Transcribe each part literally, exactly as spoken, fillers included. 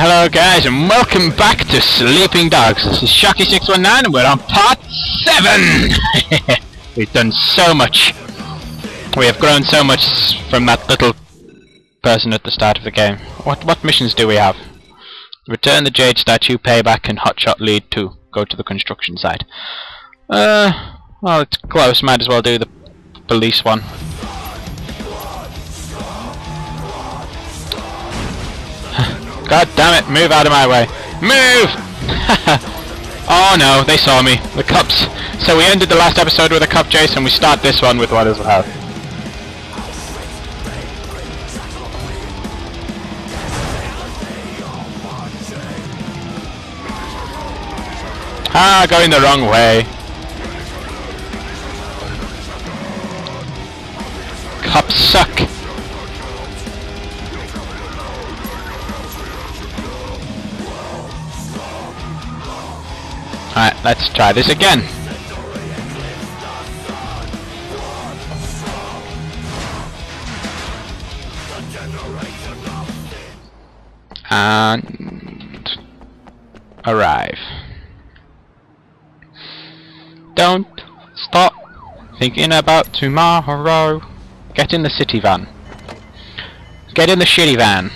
Hello guys and welcome back to Sleeping Dogs. This is Shockey six one nine and we're on part seven! We've done so much. We have grown so much from that little person at the start of the game. What what missions do we have? Return the Jade Statue, Payback and Hotshot Lead two. Go to the construction site. Uh, well it's close, might as well do the police one. God damn it, move out of my way. Move! Oh no, they saw me. The cops. So we ended the last episode with a cop chase and we start this one with one as well. Ah, going the wrong way. Cops suck. Alright, let's try this again. And arrive. Don't stop thinking about tomorrow. Get in the city van. Get in the shitty van.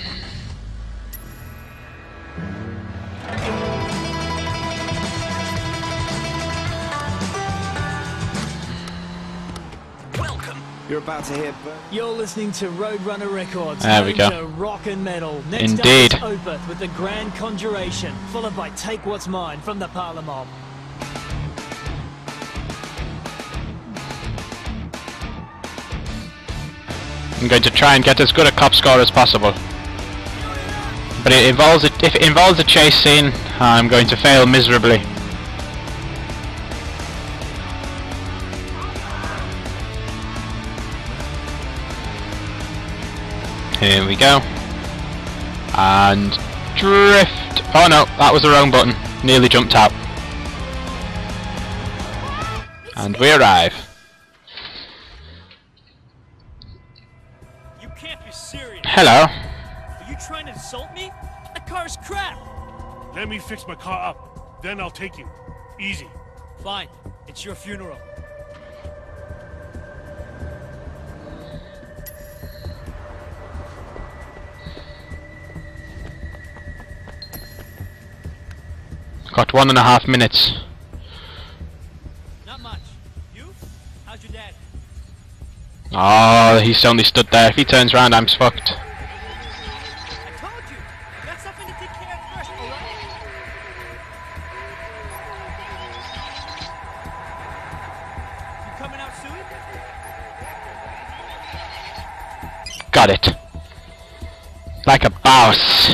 You're about to hit, but you're listening to Roadrunner Records. There we go. Rock and metal. Next Indeed. Up is Opeth with the Grand Conjuration, followed by Take What's Mine from the Parliament. I'm going to try and get as good a cop score as possible, but it involves a, if it involves a chase scene, I'm going to fail miserably. Here we go. And drift. Oh no, that was the wrong button. Nearly jumped out. And we arrive. You can't be serious. Hello. Are you trying to insult me? That car's crap. Let me fix my car up. Then I'll take you. Easy. Fine. It's your funeral. Got one and a half minutes. Not much. You? How's your dad? Oh, he's only stood there. If he turns around, I'm fucked. I told you. That's something to take care of first, alright? You coming out soon? Got it. Like a boss.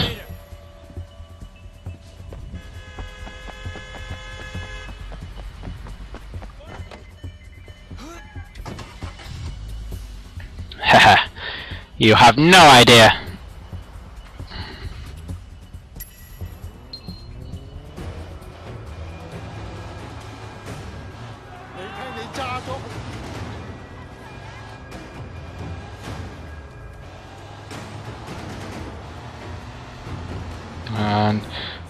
You have no idea. And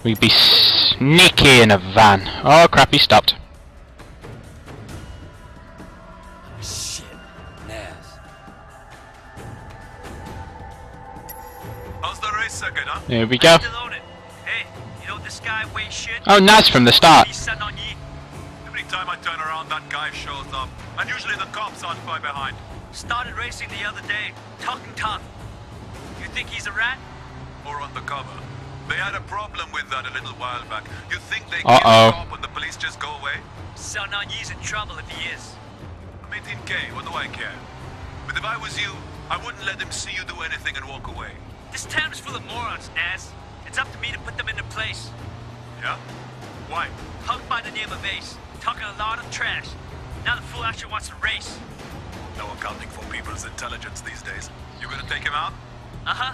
we'd be sneaky in a van. Oh crap, he stopped. There we go. Oh, Naz from the start. Every time I turn around, that guy shows up, and usually the cops aren't far behind. Started racing the other day, talking tough. You think he's a rat? Or undercover? They had a problem with that a little while back. You think they uh -oh. kill the cop and the police just go away? Sananyi's in trouble if he is. I'm eighteen K. What do I care? But if I was you, I wouldn't let them see you do anything and walk away. This town is full of morons, Naz. It's up to me to put them into place. Yeah? Why? Hug by the name of Ace. Talking a lot of trash. Now the fool actually wants to race. No accounting for people's intelligence these days. You gonna take him out? Uh-huh.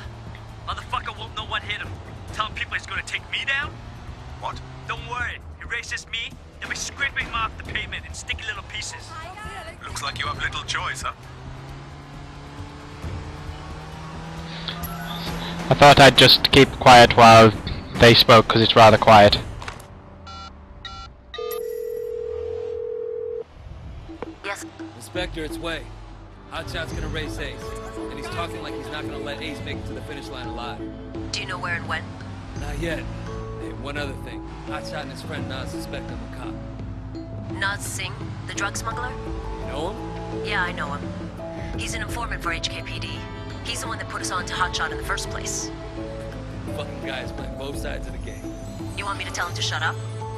Motherfucker won't know what hit him. Tell people he's gonna take me down? What? Don't worry. He races me, they'll be scraping him off the pavement in sticky little pieces. Looks like you have little choice, huh? I thought I'd just keep quiet while They spoke because it's rather quiet. Yes. Inspector, it's Way. Hotshot's gonna race Ace, and he's talking like he's not gonna let Ace make it to the finish line alive. Do you know where and when? Not yet. Hey, one other thing. Hotshot and his friend Nas suspect I'm a cop. Nas Singh, the drug smuggler? You know him? Yeah, I know him. He's an informant for H K P D. He's the one that put us on to Hotshot in the first place. The fucking guy's playing both sides of the game. You want me to tell him to shut up?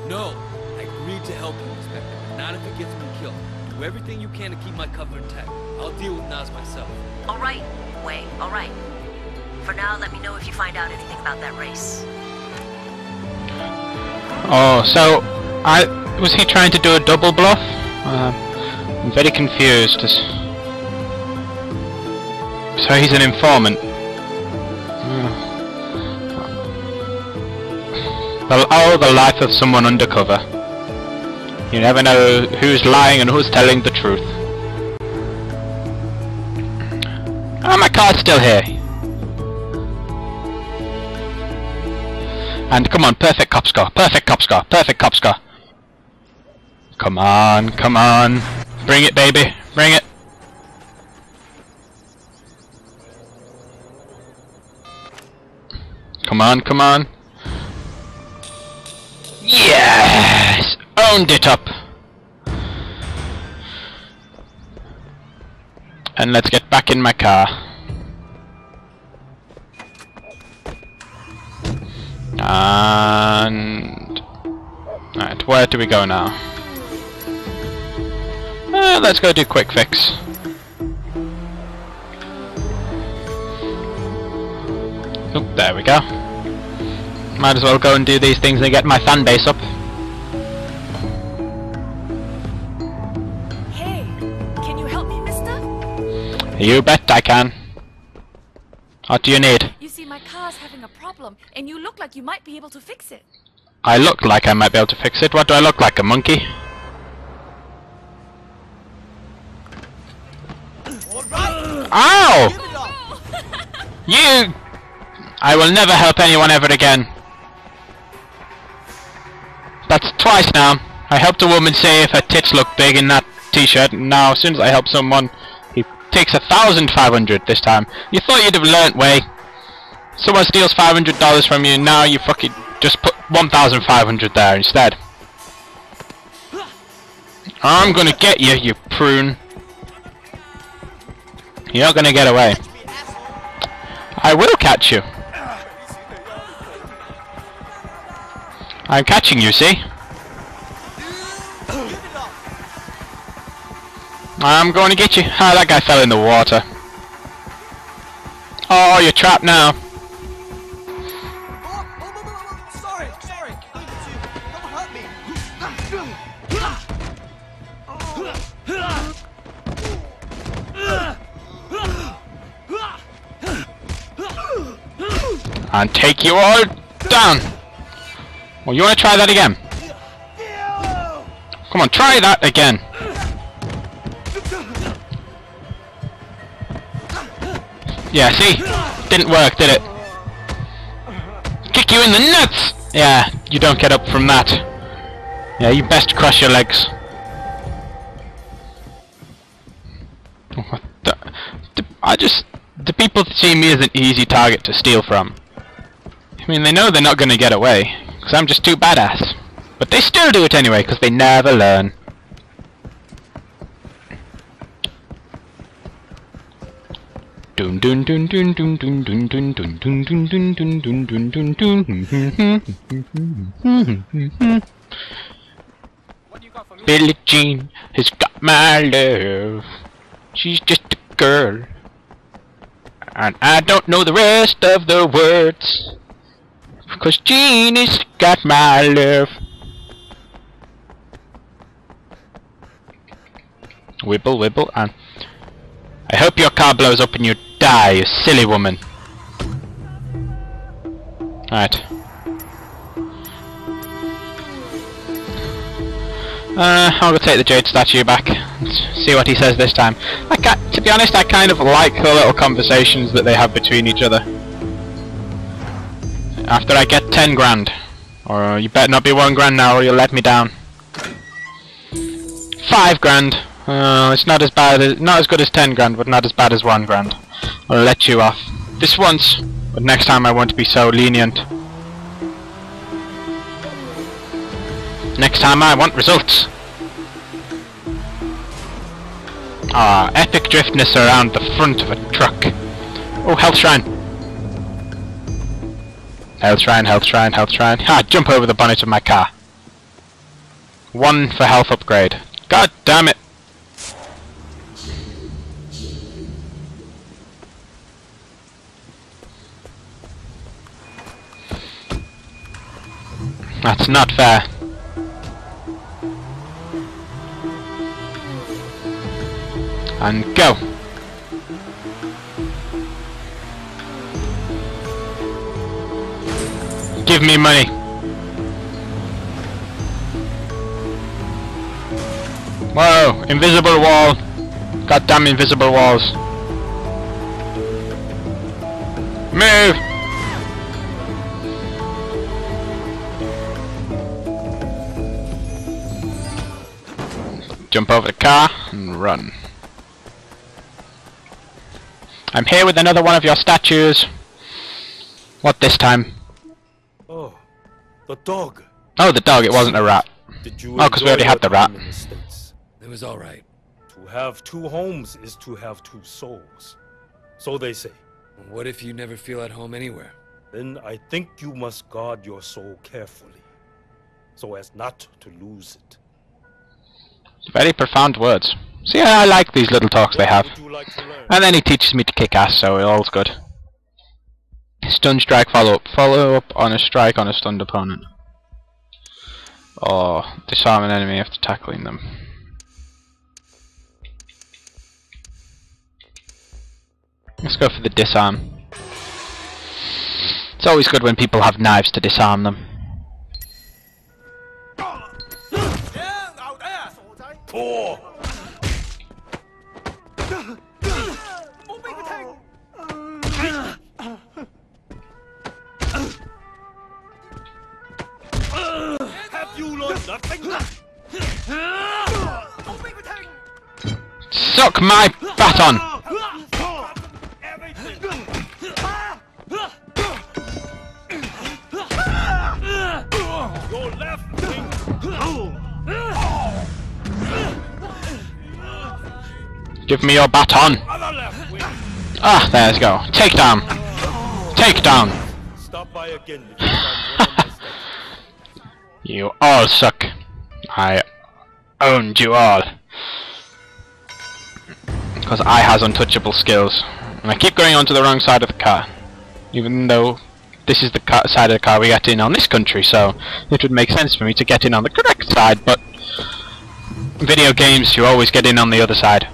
No, I agreed to help you, Inspector. Not if it gets me killed. Do everything you can to keep my cover intact. I'll deal with Nas myself. All right, Way, all right. For now, let me know if you find out anything about that race. Oh, so I was he trying to do a double bluff? Uh, I'm very confused. So he's an informant. Oh, the life of someone undercover. You never know who's lying and who's telling the truth. Oh, my card's still here. And come on, perfect cop score, perfect cop score, perfect cop score. Come on, come on. Bring it, baby, bring it. Come on, come on. Yes! Owned it up! And let's get back in my car. And... Alright, where do we go now? Uh, let's go do quick fix. Oh, there we go. Might as well go and do these things and get my fan base up. Hey, can you help me, mister? You bet I can. What do you need? You see, my car's having a problem, and you look like you might be able to fix it. I look like I might be able to fix it? What do I look like, a monkey? All right. Ow! You! I will never help anyone ever again. That's twice now. I helped a woman say if her tits look big in that t-shirt, and now as soon as I help someone, he takes a thousand five hundred this time. You thought you'd have learnt, Way. Someone steals five hundred dollars from you, now you fucking just put one thousand five hundred there instead. I'm gonna get you, you prune. You're not gonna get away. I will catch you. I'm catching you, see? I'm going to get you. Ah, that guy fell in the water. Oh, you're trapped now. Sorry, sorry. Don't hurt me. And take you all down. Well, you want to try that again? Come on, try that again. Yeah, see? Didn't work, did it? Kick you in the nuts! Yeah, you don't get up from that. Yeah, you best crush your legs. What the? I just... The people see me as an easy target to steal from. I mean, they know they're not going to get away. Because I'm just too badass. But they still do it anyway, because they never learn. Dun dun dun dun dun dun dun dun dun dun dun dun dun dun dun dun dun. Billie Jean has got my love. She's just a girl. And I don't know the rest of the words. Cause Jeannie's got my love. Wibble, wibble, and... I hope your car blows up and you die, you silly woman. Alright. Uh, I'm gonna take the Jade Statue back and see what he says this time. I can't, to be honest, I kind of like the little conversations that they have between each other. After I get ten grand. Or you better not be one grand now or you'll let me down. Five grand. Uh, it's not as bad as, not as good as ten grand, but not as bad as one grand. I'll let you off. This once, but next time I won't be so lenient. Next time I want results. Ah, epic driftness around the front of a truck. Oh, health shrine. Health shrine, health shrine, health shrine. Ha! Jump over the bonnet of my car. One for health upgrade. God damn it! That's not fair. And go! Give me money! Whoa! Invisible wall! Goddamn invisible walls! Move! Jump over the car and run. I'm here with another one of your statues. What this time? Oh, the dog. Oh, the dog. It wasn't a rat. Did you oh, because we already had the rat. It was all right. To have two homes is to have two souls. So they say. What if you never feel at home anywhere? Then I think you must guard your soul carefully, so as not to lose it. Very profound words. See, I like these little talks they have. Like and then he teaches me to kick ass, so all's good. Stun strike follow-up. Follow-up on a strike on a stunned opponent. Or disarm an enemy after tackling them. Let's go for the disarm. It's always good when people have knives to disarm them. Poor. Suck my baton! Your left wing. Give me your baton! Ah, there's go. Take down! Take down! Stop by again if you find one of my statues. You all suck. I owned you all. Because I has untouchable skills. And I keep going onto the wrong side of the car. Even though this is the car side of the car we get in on this country, so it would make sense for me to get in on the correct side, but video games, you always get in on the other side.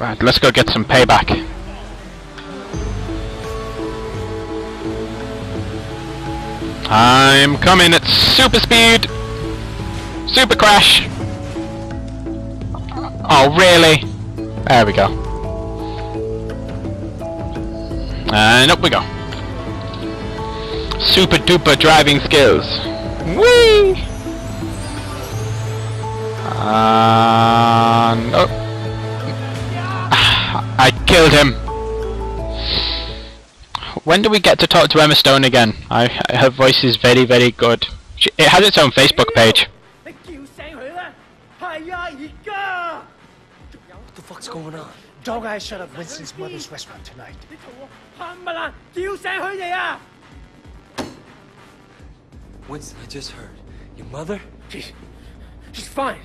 Right, let's go get some payback. I'm coming at super speed! Super crash! Oh really? There we go. And up we go. Super duper driving skills. Whee! And oh. I killed him. When do we get to talk to Emma Stone again? I, her voice is very, very good. She, it has its own Facebook page. What the fuck's going on? Dog Eyes shut up Winston's mother's restaurant tonight. Winston, I just heard. Your mother? She's, she's fine.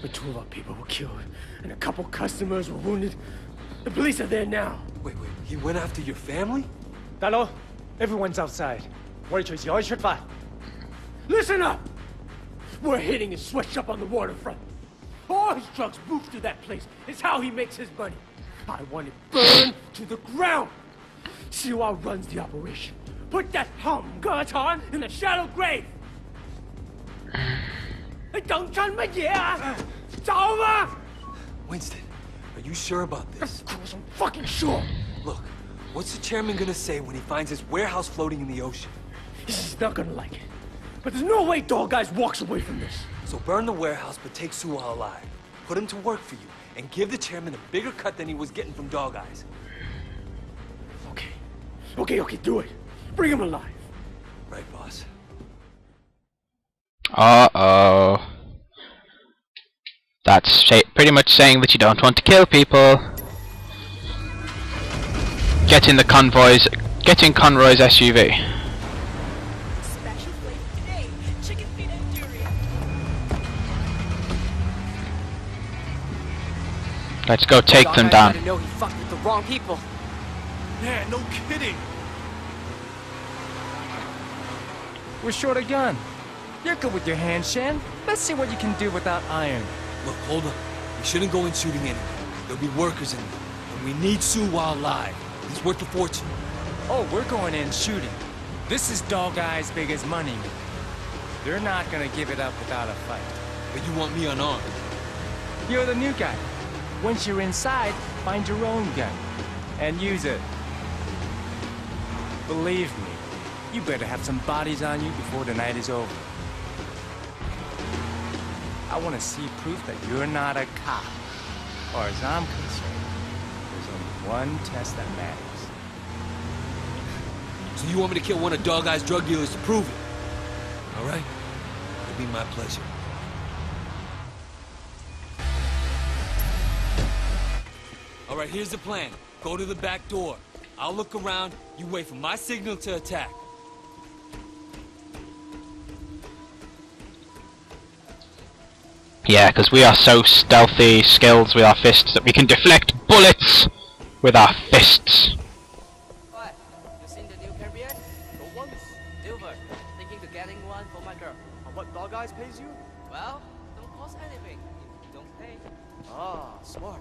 But two of our people were killed, and a couple customers were wounded. The police are there now. Wait, wait, he went after your family? Hello? Everyone's outside. Listen up! We're hitting his sweatshop on the waterfront. All his drugs move to that place. It's how he makes his money. I want it burned to the ground. Siwa runs the operation. Put that hum guard in the shallow grave. Don't come, my dear. It's over. Winston, Are you sure about this? Of course I'm fucking sure. Look, what's the chairman gonna say when he finds his warehouse floating in the ocean? He's not gonna like it. But there's no way Dog Eyes walks away from this. So burn the warehouse, but take Siwa alive. Put him to work for you, and give the chairman a bigger cut than he was getting from Dog Eyes. Okay. Okay, okay, do it. Bring him alive. Right, boss. Uh-oh. That's pretty much saying that you don't want to kill people. Get in the convoys. Get in Conroy's S U V. Special plate today, chicken feet and durian. Let's go take them down. I know he fucked with the wrong people. Yeah, no kidding. We're short a gun. You're good with your hand, Shan. Let's see what you can do without iron. Look, hold up. We shouldn't go in shooting in. There'll be workers in there. And we need Siwa alive. He's worth a fortune. Oh, we're going in shooting. This is Dog Eyes' biggest money. They're not gonna give it up without a fight. But you want me unarmed. You're the new guy. Once you're inside, find your own gun. And use it. Believe me, you better have some bodies on you before the night is over. I want to see proof that you're not a cop. As far as I'm concerned, there's only one test that matters. So you want me to kill one of Dog Eyes' drug dealers to prove it? All right. It'll be my pleasure. All right, here's the plan. Go to the back door. I'll look around. You wait for my signal to attack. Yeah, because we are so stealthy skills with our fists that we can deflect bullets with our fists. What? You seen the new Caribbean? For once, Silver. Thinking of getting one for my girl. And what Dog Eyes pays you? Well, don't cost anything if you don't pay. Ah, smart.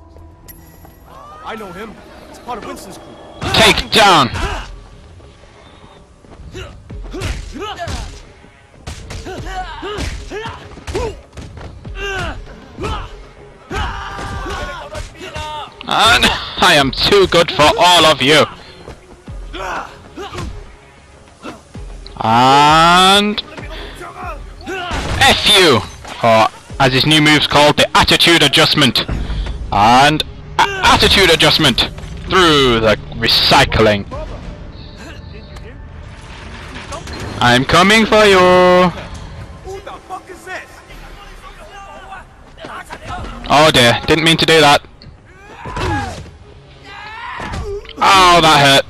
Uh, I know him. He's part of Winston's crew. Take down! And I am too good for all of you. And F you, or as his new move's called, the attitude adjustment. And attitude adjustment through the recycling. I'm coming for you. Oh dear, didn't mean to do that. Oh, that hurt.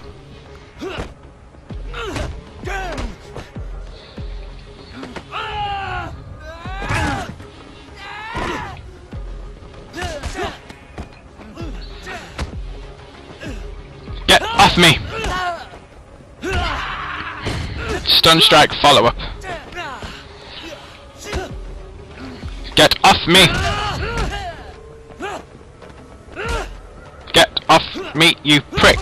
Get off me! Stun strike follow-up. Get off me! Off me, you prick!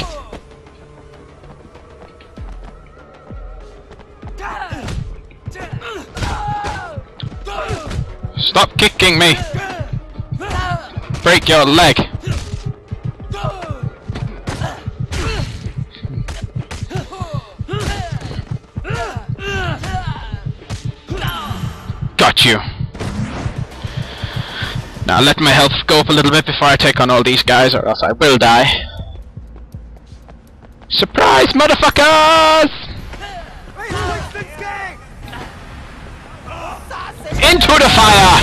Stop kicking me! Break your leg! Got you! Now let my health go up a little bit before I take on all these guys, or else I will die. Surprise, motherfuckers! Into the fire!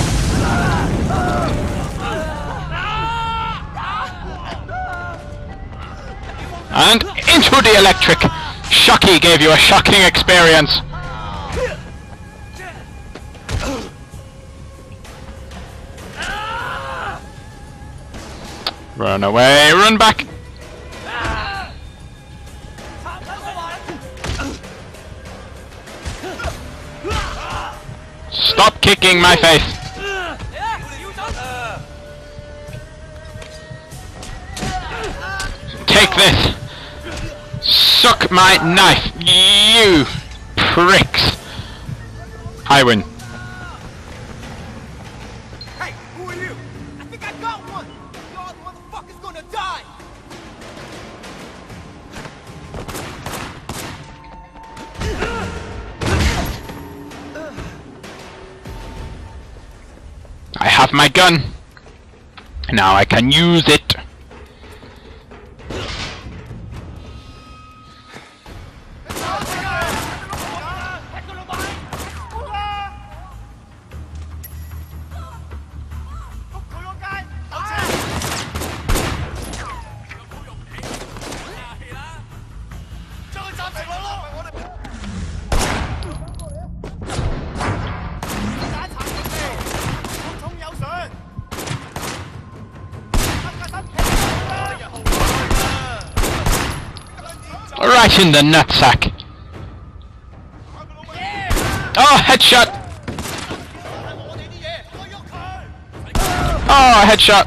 And into the electric! Shockey gave you a shocking experience! Run away, run back! Stop kicking my face! Take this! Suck my knife, you pricks! I win. Hey, who are you? I think I got one! You're the motherfuckers die! I have my gun. Now I can use it. Right in the nutsack. Oh, headshot. Oh, headshot.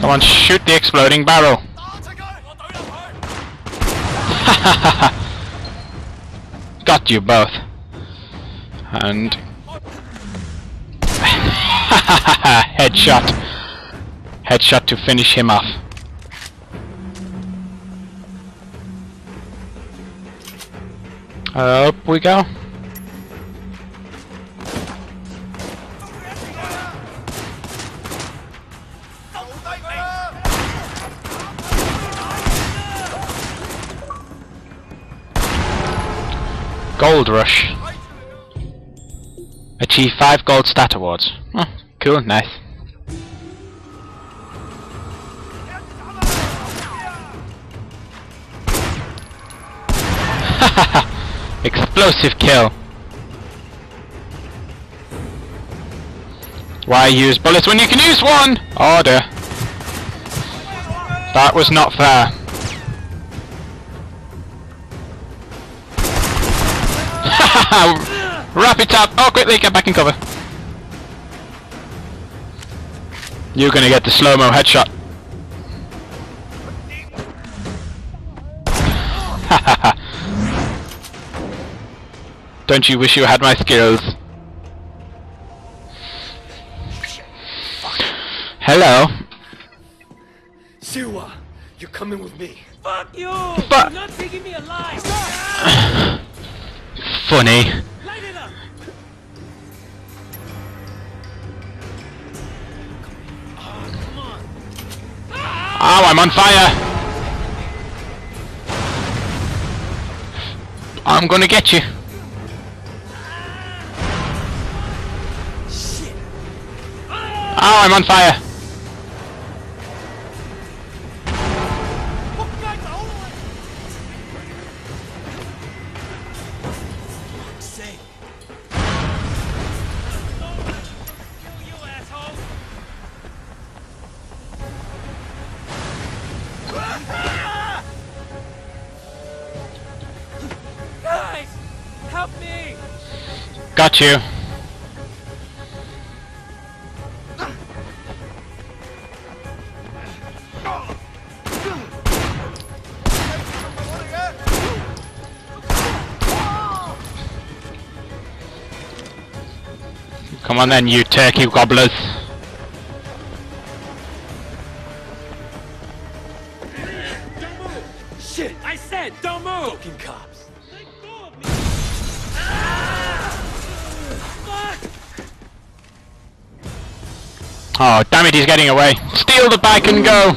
Come on, shoot the exploding barrel. Got you both. And headshot. Headshot to finish him off. Up we go. Gold Rush. Achieve five gold stat awards. Huh. Cool, nice. Explosive kill. Why use bullets when you can use one? Order. That was not fair. Wrap it up. Oh, quickly, get back in cover. You're gonna get the slow-mo headshot. Don't you wish you had my skills? Hello. Siwa, you're coming with me. Fuck you! But you're not taking me alive. Funny. Light it up. Oh, I'm on fire! I'm gonna get you. Oh, I'm on fire. Got you. Come on then, you turkey gobblers. Shit, I said don't move. Fucking cops. Let go of me. Oh, damn it, he's getting away. Steal the bike and go!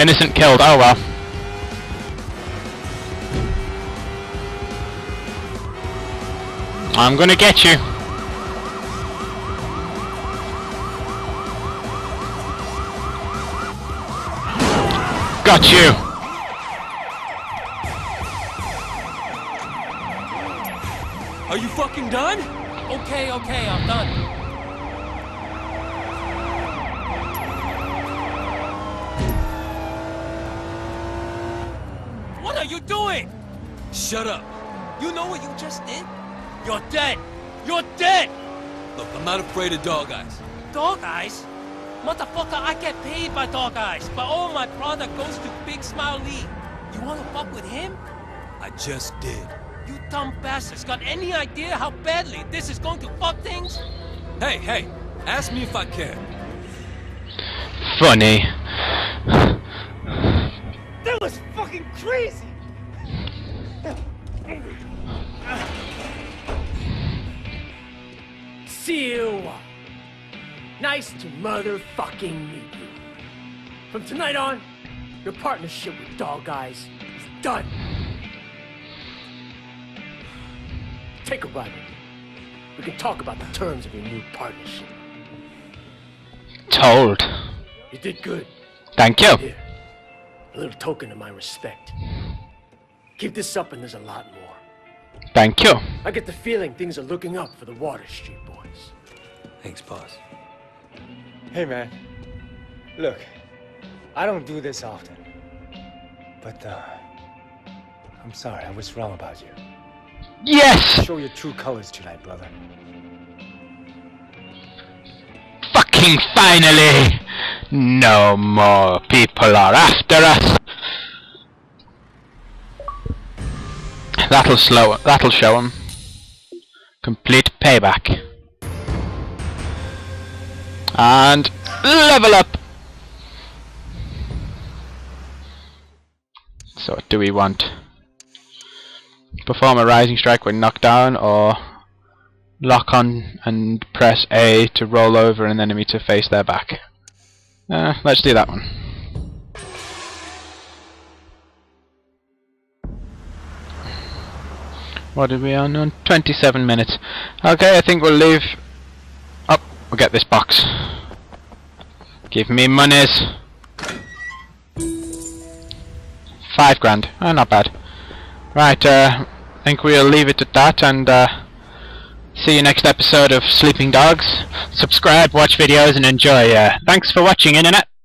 Innocent killed, oh well. I'm gonna get you. Got you. Are you fucking done? Okay, okay, I'm done. What are you doing? Shut up. You know what you just did? You're dead. You're dead. Look, I'm not afraid of Dog Eyes. Dog Eyes? Motherfucker, I get paid by Dog Eyes, but all my product goes to Big Smile Lee. You wanna fuck with him? I just did. You dumb bastards got any idea how badly this is going to fuck things? Hey, hey, ask me if I can. Funny. That was fucking crazy! Siwa! Nice to motherfucking meet you. From tonight on, your partnership with Dog Eyes is done. Take a ride with me. We can talk about the terms of your new partnership. Told. You did good. Thank you. Here, a little token of my respect. Keep this up and there's a lot more. Thank you. I get the feeling things are looking up for the Water Street boys. Thanks, boss. Hey, man. Look, I don't do this often. But, uh... I'm sorry, I was wrong about you. Yes! Show your true colors tonight, brother. Fucking finally! No more people are after us! That'll slow... that'll show them. Complete payback. And level up! So what do we want? Perform a rising strike when knocked down, or lock on and press A to roll over an enemy to face their back. Uh, let's do that one. What are we on? on? twenty-seven minutes. Okay, I think we'll leave. Oh, we'll get this box. Give me monies. Five grand. Oh, not bad. Right, uh, I think we'll leave it at that, and uh, see you next episode of Sleeping Dogs. Subscribe, watch videos, and enjoy. Uh, thanks for watching, Internet.